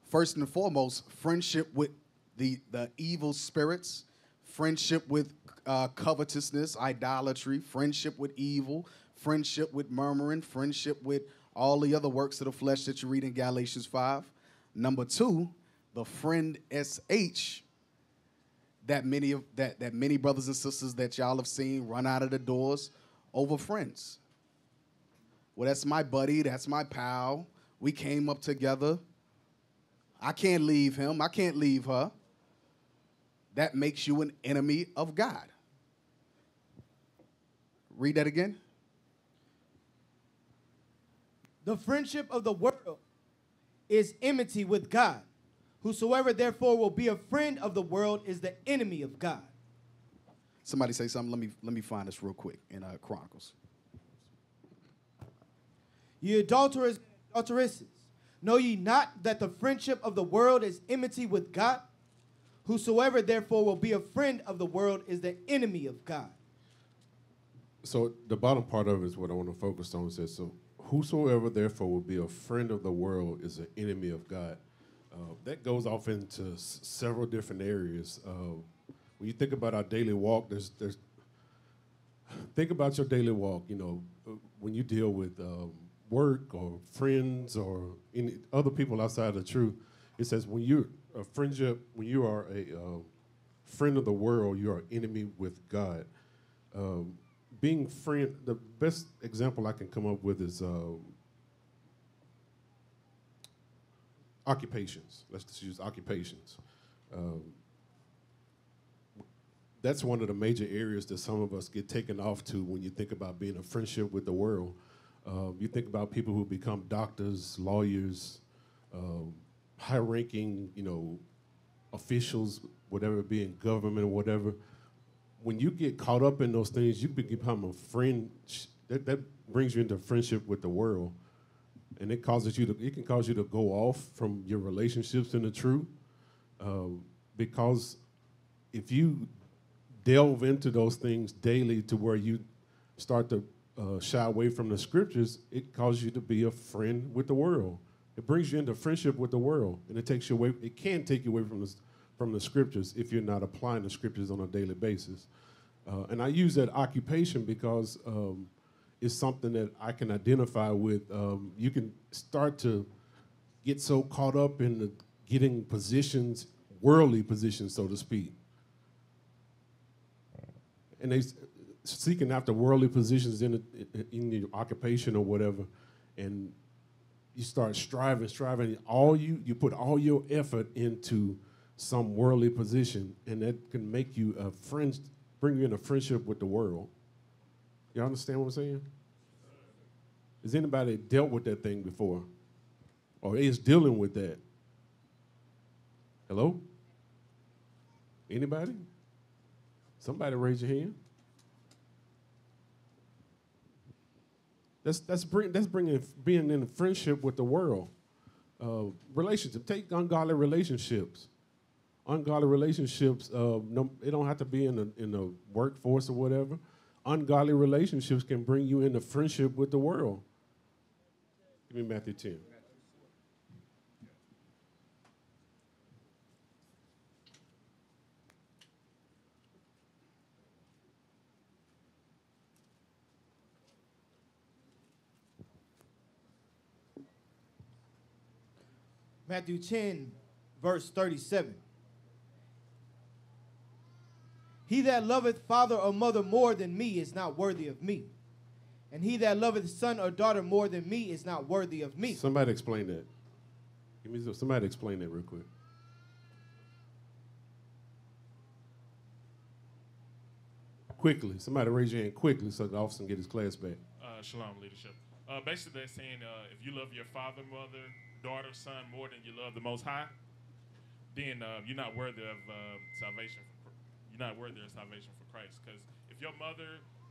First and foremost, friendship with the evil spirits, friendship with covetousness, idolatry, friendship with evil, friendship with murmuring, friendship with all the other works of the flesh that you read in Galatians 5. Number two, the friend SH that many brothers and sisters that y'all have seen run out of the doors over friends. Well, that's my buddy. That's my pal. We came up together. I can't leave him. I can't leave her. That makes you an enemy of God. Read that again. The friendship of the world is enmity with God. Whosoever therefore will be a friend of the world is the enemy of God. Somebody say something. Let me find this real quick in Chronicles. Ye adulterers and adulteresses, know ye not that the friendship of the world is enmity with God? Whosoever therefore will be a friend of the world is the enemy of God. So the bottom part of it is what I want to focus on. It says, so whosoever therefore will be a friend of the world is an enemy of God. That goes off into several different areas. When you think about our daily walk, think about your daily walk. You know, when you deal with work or friends or any other people outside of the truth, it says when you're a friendship, when you are a friend of the world, you are an enemy with God. Being friend, the best example I can come up with is occupations. Let's just use occupations. That's one of the major areas that some of us get taken off to when you think about being a friendship with the world. You think about people who become doctors, lawyers, high-ranking, you know, officials, whatever it be in government or whatever. When you get caught up in those things, you become a friend. That brings you into friendship with the world, and it causes you to. It can cause you to go off from your relationships in the truth, because if you delve into those things daily to where you start to shy away from the scriptures, it causes you to be a friend with the world. It brings you into friendship with the world, and it takes you away. It can take you away from the scriptures if you're not applying the scriptures on a daily basis. And I use that occupation because it's something that I can identify with. You can start to get so caught up in getting positions, worldly positions, so to speak. And they're seeking after worldly positions in the occupation or whatever, and you start striving. You put all your effort into some worldly position, and that can make you a friend, bring you in a friendship with the world. You understand what I'm saying? Has anybody dealt with that thing before, or is dealing with that? Hello? Anybody? Somebody raise your hand. That's bringing being in friendship with the world. Relationship. Take ungodly relationships. Ungodly relationships. It don't have to be in the workforce or whatever. Ungodly relationships can bring you into friendship with the world. Give me Matthew 10. Matthew 10, verse 37. He that loveth father or mother more than me is not worthy of me. And he that loveth son or daughter more than me is not worthy of me. Somebody explain that. Somebody explain that real quick. Quickly. Somebody raise your hand quickly so the officer can get his class back. Shalom, leadership. Basically, they're saying if you love your father, mother, daughter, son more than you love the Most High, then you're not worthy of salvation. You're not worthy of salvation for Christ. Because if your mother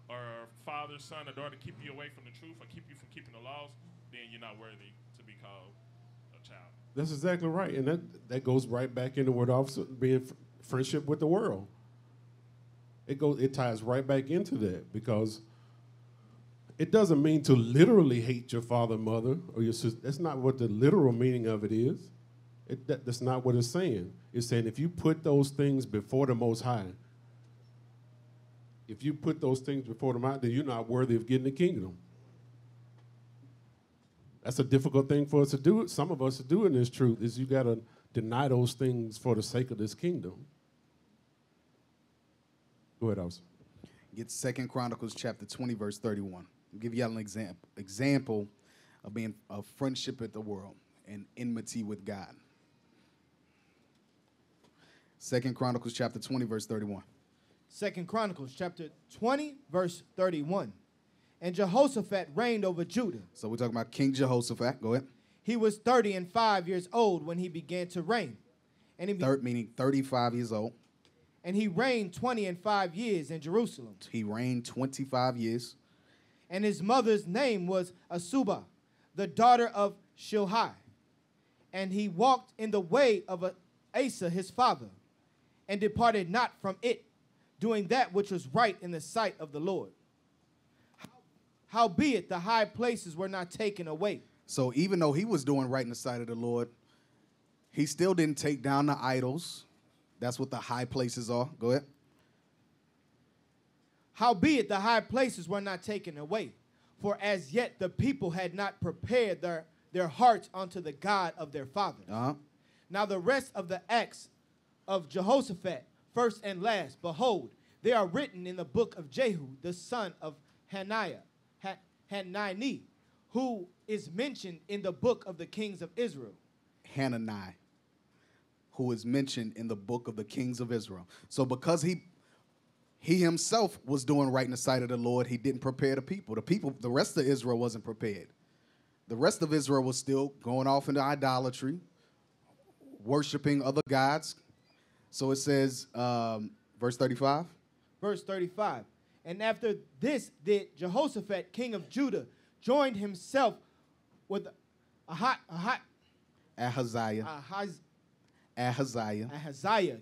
or father, son, or daughter keep you away from the truth or keep you from keeping the laws, then you're not worthy to be called a child. That's exactly right, and that goes right back into what officer being friendship with the world. It ties right back into that because. It doesn't mean to literally hate your father, mother, or your sister. That's not what the literal meaning of it is. That's not what it's saying. It's saying if you put those things before the Most High, then you're not worthy of getting the kingdom. That's a difficult thing for us to do. Some of us are doing this truth is you got to deny those things for the sake of this kingdom. Go ahead, Austin. Get 2 Chronicles chapter 20, verse 31. I'll give y'all an example of being a friendship with the world and enmity with God. 2 Chronicles chapter 20, verse 31. 2 Chronicles chapter 20, verse 31. And Jehoshaphat reigned over Judah. So we're talking about King Jehoshaphat. Go ahead. He was 35 years old when he began to reign. And he meaning 35 years old. And he reigned 25 years in Jerusalem. He reigned 25 years. And his mother's name was Asuba, the daughter of Shilhi. And he walked in the way of Asa, his father, and departed not from it, doing that which was right in the sight of the Lord. Howbeit, the high places were not taken away. So even though he was doing right in the sight of the Lord, he still didn't take down the idols. That's what the high places are. Go ahead. Howbeit, the high places were not taken away, for as yet the people had not prepared their hearts unto the God of their fathers. Now the rest of the acts of Jehoshaphat, first and last, behold, they are written in the book of Jehu, the son of Hanani, who is mentioned in the book of the kings of Israel. Hanani, who is mentioned in the book of the kings of Israel. So because he himself was doing right in the sight of the Lord, he didn't prepare the people. The rest of Israel wasn't prepared. The rest of Israel was still going off into idolatry, worshiping other gods. So it says, verse 35. Verse 35. And after this did Jehoshaphat, king of Judah, joined himself with Ahaziah,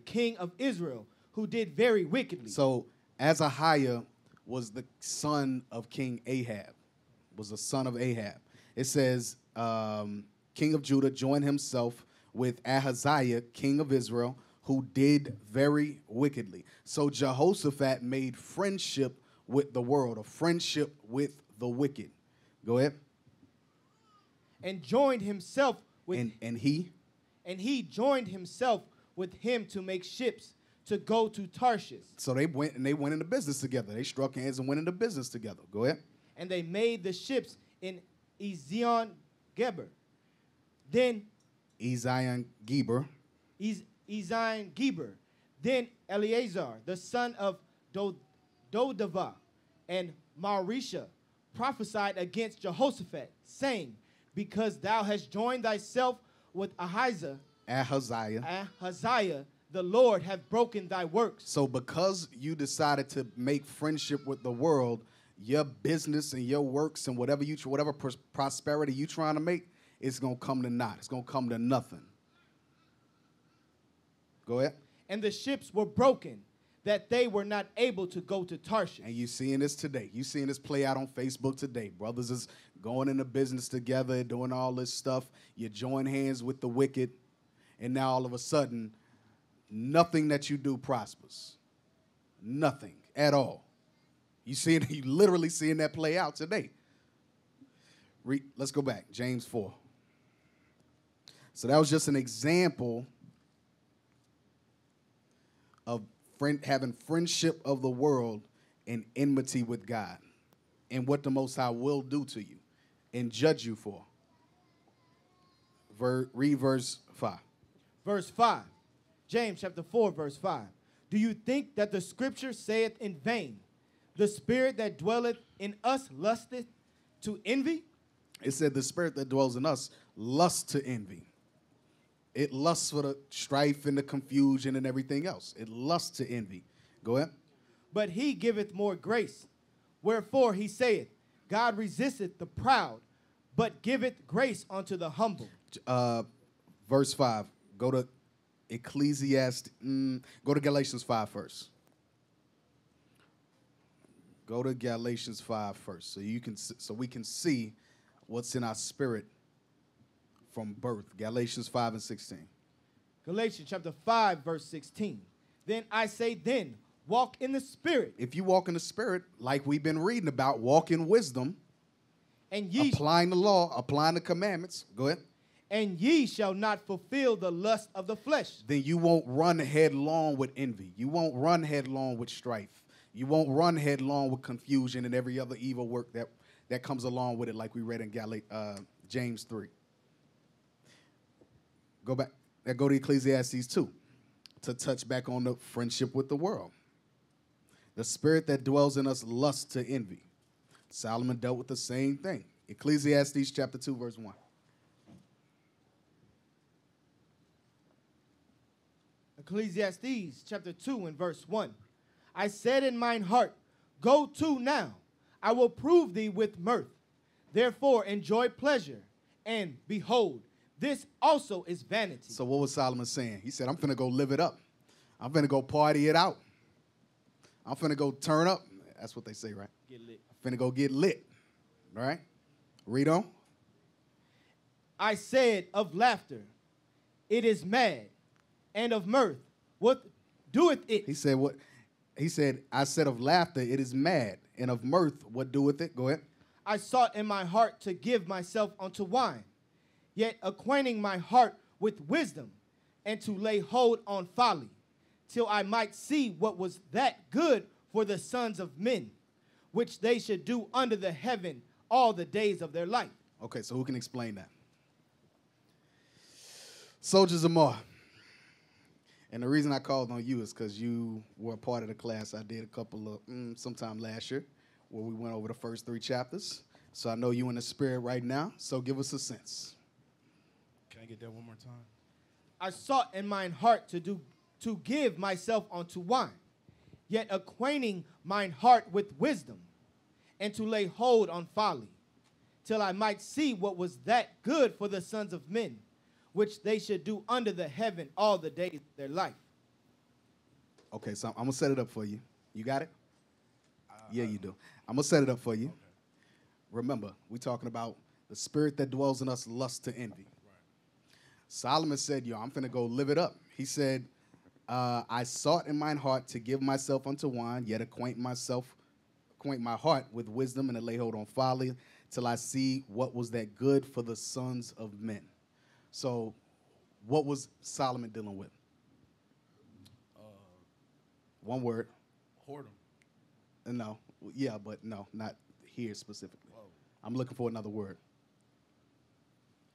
king of Israel, who did very wickedly. So Ahaziah was the son of King Ahab, was the son of Ahab. It says, king of Judah joined himself with Ahaziah, king of Israel, who did very wickedly. So Jehoshaphat made friendship with the world, a friendship with the wicked. Go ahead. And joined himself with And he joined himself with him to make ships to go to Tarshish. So they went into business together. They struck hands and went into business together. Go ahead. And they made the ships in Ezion-Geber. Then Ezion-Geber. Then Eleazar, the son of Dodavah, and Marisha prophesied against Jehoshaphat, saying, because thou hast joined thyself with Ahaziah, the Lord hath broken thy works. So because you decided to make friendship with the world, your business and your works and whatever prosperity you're trying to make, it's going to come to naught. It's going to come to nothing. Go ahead. And the ships were broken, that they were not able to go to Tarshish. And you're seeing this today. You're seeing this play out on Facebook today. Brothers is going into business together, doing all this stuff. You join hands with the wicked, and now all of a sudden, nothing that you do prospers. Nothing at all. You're literally seeing that play out today. Let's go back, James 4. So that was just an example of having friendship of the world and enmity with God, and what the Most High will do to you and judge you for. Read verse 5. Verse 5, James chapter 4, verse 5. Do you think that the Scripture saith in vain, the Spirit that dwelleth in us lusteth to envy? It said the Spirit that dwells in us lusts to envy. It lusts for the strife and the confusion and everything else. It lusts to envy. Go ahead. But he giveth more grace. Wherefore he saith, God resisteth the proud, but giveth grace unto the humble. Verse 5. Go to Ecclesiastes. Go to Galatians 5 first. Go to Galatians 5 first, so we can see what's in our spirit from birth. Galatians 5 and 16. Galatians chapter 5, verse 16. Then I say, then, walk in the Spirit. If you walk in the Spirit, like we've been reading about, walk in wisdom. And ye applying the law, applying the commandments. Go ahead. And ye shall not fulfill the lust of the flesh. Then you won't run headlong with envy. You won't run headlong with strife. You won't run headlong with confusion and every other evil work that comes along with it, like we read in James 3. Go back. Now go to Ecclesiastes 2 to touch back on the friendship with the world. The spirit that dwells in us lusts to envy. Solomon dealt with the same thing. Ecclesiastes chapter 2, verse 1. Ecclesiastes chapter 2 and verse 1. I said in mine heart, go to now, I will prove thee with mirth. Therefore enjoy pleasure, and behold, this also is vanity. So what was Solomon saying? He said, I'm finna go live it up. I'm finna go party it out. I'm finna go turn up. That's what they say, right? Get lit. I'm finna go get lit. All right? Read on. I said of laughter, it is mad, and of mirth, what doeth it? He said, what? He said, I said of laughter, it is mad, and of mirth, what doeth it? Go ahead. I sought in my heart to give myself unto wine, yet acquainting my heart with wisdom, and to lay hold on folly, till I might see what was that good for the sons of men, which they should do under the heaven all the days of their life. Okay, so who can explain that? Soldiers of Mar. And the reason I called on you is because you were a part of the class I did a couple of, sometime last year, where we went over the first three chapters. So I know you in the spirit right now, so give us a sense. Can I get that one more time? I sought in mine heart to give myself unto wine, yet acquainting mine heart with wisdom, and to lay hold on folly, till I might see what was that good for the sons of men, which they should do under the heaven all the days of their life. Okay, so I'm going to set it up for you. You got it? Yeah, you do. I'm going to set it up for you. Okay. Remember, we're talking about the spirit that dwells in us lusts to envy. Right. Solomon said, yo, I'm finna go live it up. He said, I sought in mine heart to give myself unto wine, yet acquaint my heart with wisdom, and to lay hold on folly, till I see what was that good for the sons of men. So, what was Solomon dealing with? One word. Whoredom. No. Yeah, but no, not here specifically. Whoa. I'm looking for another word.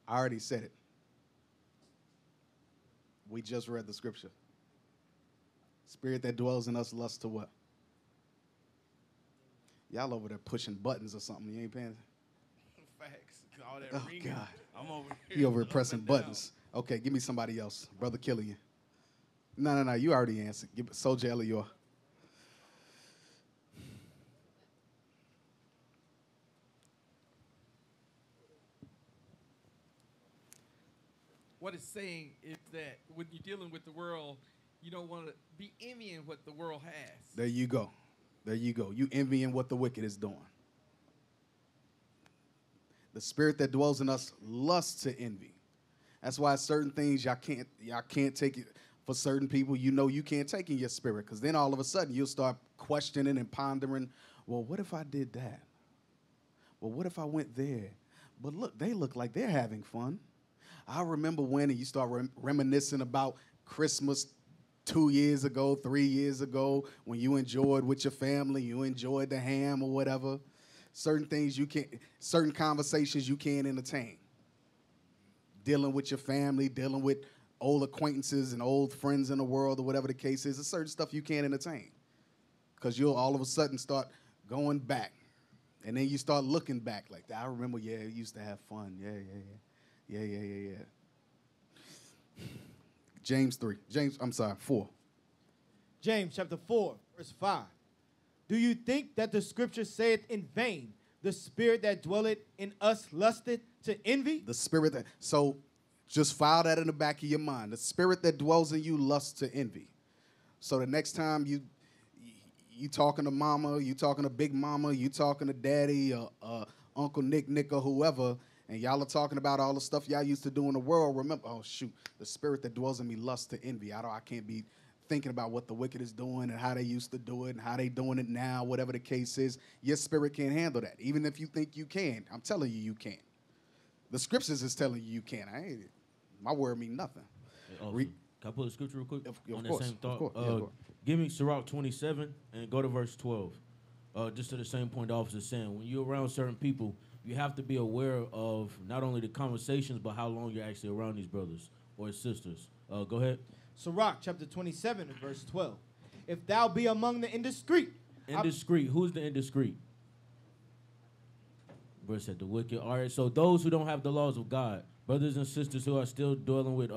I already said it. We just read the scripture. Spirit that dwells in us lusts to what? Y'all over there pushing buttons or something. You ain't paying attention. Facts. All that ringing. God. I'm over here. He over pressing buttons. Down. Okay, give me somebody else. Brother Killian. No. You already answered. Give Soldier Elior. What it's saying is that when you're dealing with the world, you don't want to be envying what the world has. There you go. There you go. You envying what the wicked is doing. The spirit that dwells in us lusts to envy. That's why certain things y'all can't take it. For certain people, you know you can't take in your spirit, because then all of a sudden you'll start questioning and pondering, well, what if I did that? Well, what if I went there? But look, they look like they're having fun. I remember when, and you start reminiscing about Christmas 2 years ago, 3 years ago, when you enjoyed with your family, you enjoyed the ham or whatever. Certain things you can't, certain conversations you can't entertain. Dealing with your family, dealing with old acquaintances and old friends in the world or whatever the case is, there's certain stuff you can't entertain. Because you'll all of a sudden start going back. And then you start looking back like, I remember, yeah, you used to have fun. Yeah. James 4. James chapter 4, verse 5. Do you think that the scripture saith in vain, the spirit that dwelleth in us lusteth to envy? The spirit that, so just file that in the back of your mind. The spirit that dwells in you lusts to envy. So the next time you talking to mama, you talking to big mama, you talking to daddy, or Uncle Nick or whoever, and y'all are talking about all the stuff y'all used to do in the world, remember, oh shoot, the spirit that dwells in me lusts to envy. I can't be thinking about what the wicked is doing and how they used to do it and how they doing it now, whatever the case is, your spirit can't handle that. Even if you think you can, I'm telling you, you can't. The scriptures is telling you you can't. I ain't, my word mean nothing. Can I pull the scripture real quick? Of course. Yeah, of course. Give me Sirach 27 and go to verse 12. Just to the same point the officer's saying. When you're around certain people, you have to be aware of not only the conversations, but how long you're actually around these brothers or sisters. Go ahead. Sirach chapter 27 and verse 12. If thou be among the indiscreet. Indiscreet. Who's the indiscreet? Verse said the wicked. All right. So those who don't have the laws of God, brothers and sisters who are still dealing with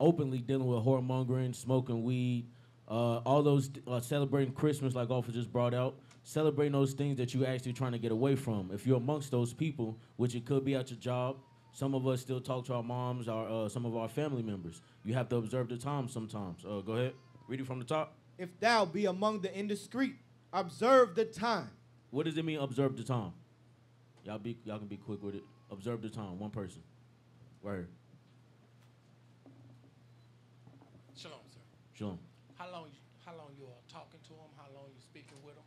openly dealing with whoremongering, smoking weed, all those celebrating Christmas like Officer just brought out, celebrating those things that you're actually trying to get away from. If you're amongst those people, which it could be at your job, some of us still talk to our moms, some of our family members. You have to observe the time sometimes. Go ahead. Read it from the top. If thou be among the indiscreet, observe the time. What does it mean, observe the time? Y'all can be quick with it. Observe the time. One person. Right. Shalom, sir. Shalom. How long you are talking to them? How long you speaking with them?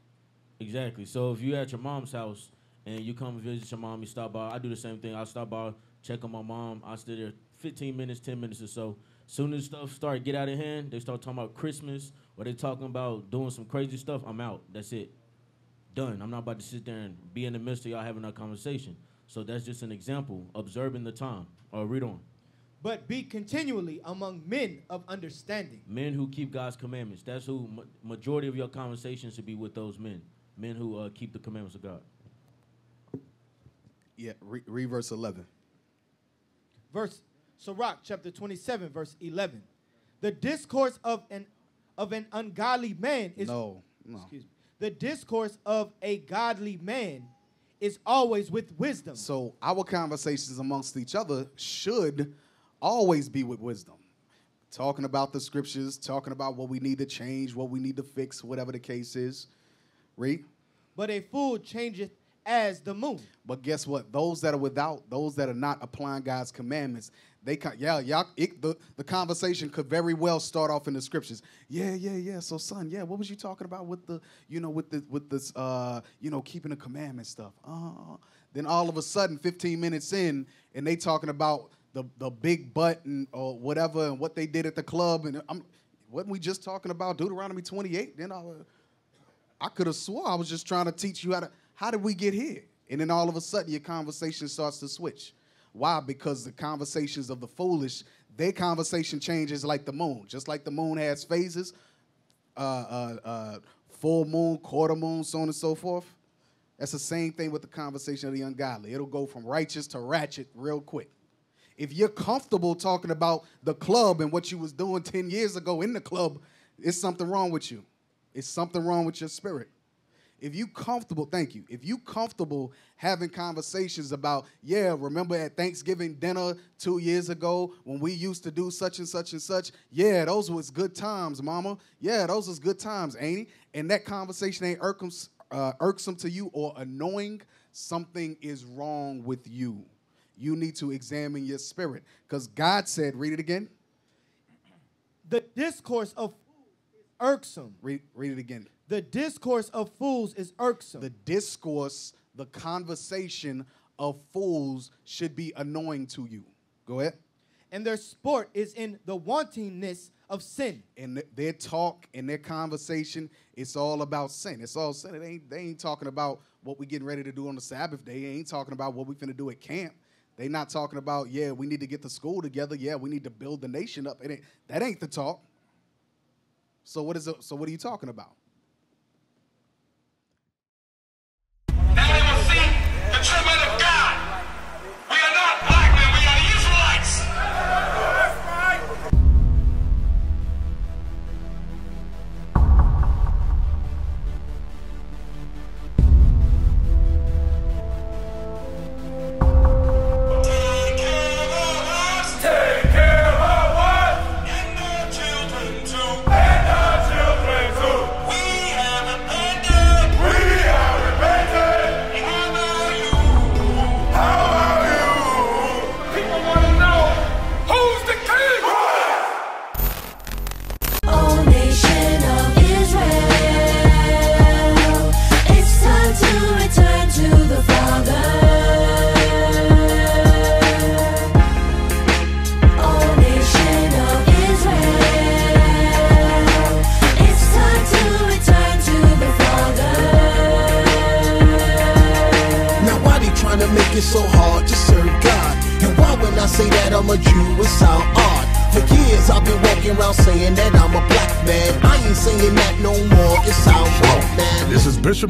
Exactly. So if you at your mom's house and you come visit your mom, you stop by. I do the same thing. I stop by, check on my mom. I stay there 15 minutes, 10 minutes or so. Soon as stuff start get out of hand, they start talking about Christmas or they talking about doing some crazy stuff. I'm out. That's it. Done. I'm not about to sit there and be in the midst of y'all having that conversation. So that's just an example, observing the time. Read on. But be continually among men of understanding. Men who keep God's commandments. That's who majority of your conversations should be with those men. Men who keep the commandments of God. Yeah, read verse 11. Sirach chapter 27, verse 11. The discourse of an ungodly man is... No. Excuse me. The discourse of a godly man is always with wisdom. So our conversations amongst each other should always be with wisdom. Talking about the scriptures, talking about what we need to change, what we need to fix, whatever the case is. Read. But a fool changeth as the moon. But guess what? Those that are without, those that are not applying God's commandments, they the conversation could very well start off in the scriptures. Yeah. So son, yeah, what was you talking about with the, keeping the commandment stuff? Then all of a sudden, 15 minutes in, and they talking about the big butt and or whatever and what they did at the club, and wasn't we just talking about Deuteronomy 28? Then I could have swore I was just trying to teach you how to. How did we get here? And then all of a sudden, your conversation starts to switch. Why? Because the conversations of the foolish, their conversation changes like the moon. Just like the moon has phases, full moon, quarter moon, so on and so forth. That's the same thing with the conversation of the ungodly. It'll go from righteous to ratchet real quick. If you're comfortable talking about the club and what you was doing 10 years ago in the club, it's something wrong with you. It's something wrong with your spirit. If you comfortable, thank you. If you comfortable having conversations about, yeah, remember at Thanksgiving dinner 2 years ago when we used to do such and such and such? Yeah, those was good times, mama. Yeah, those was good times, ain't it? And that conversation ain't irksome to you or annoying, something is wrong with you. You need to examine your spirit. Because God said, read it again. The discourse of irksome. Read it again. The discourse of fools is irksome. The discourse, the conversation of fools should be annoying to you. Go ahead. And their sport is in the wantingness of sin. And their talk and their conversation, it's all about sin. It's all sin. They ain't talking about what we getting ready to do on the Sabbath day. They ain't talking about what we finna do at camp. They not talking about, yeah, we need to get the school together. Yeah, we need to build the nation up. That ain't the talk. So what is it? So what are you talking about? We it's so hard to serve God. And why when I say that I'm a Jew, it sound odd? For years I've been walking around saying that I'm a black man. I ain't saying that no more, it sound wrong, man. This is Bishop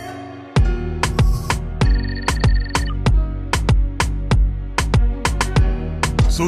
So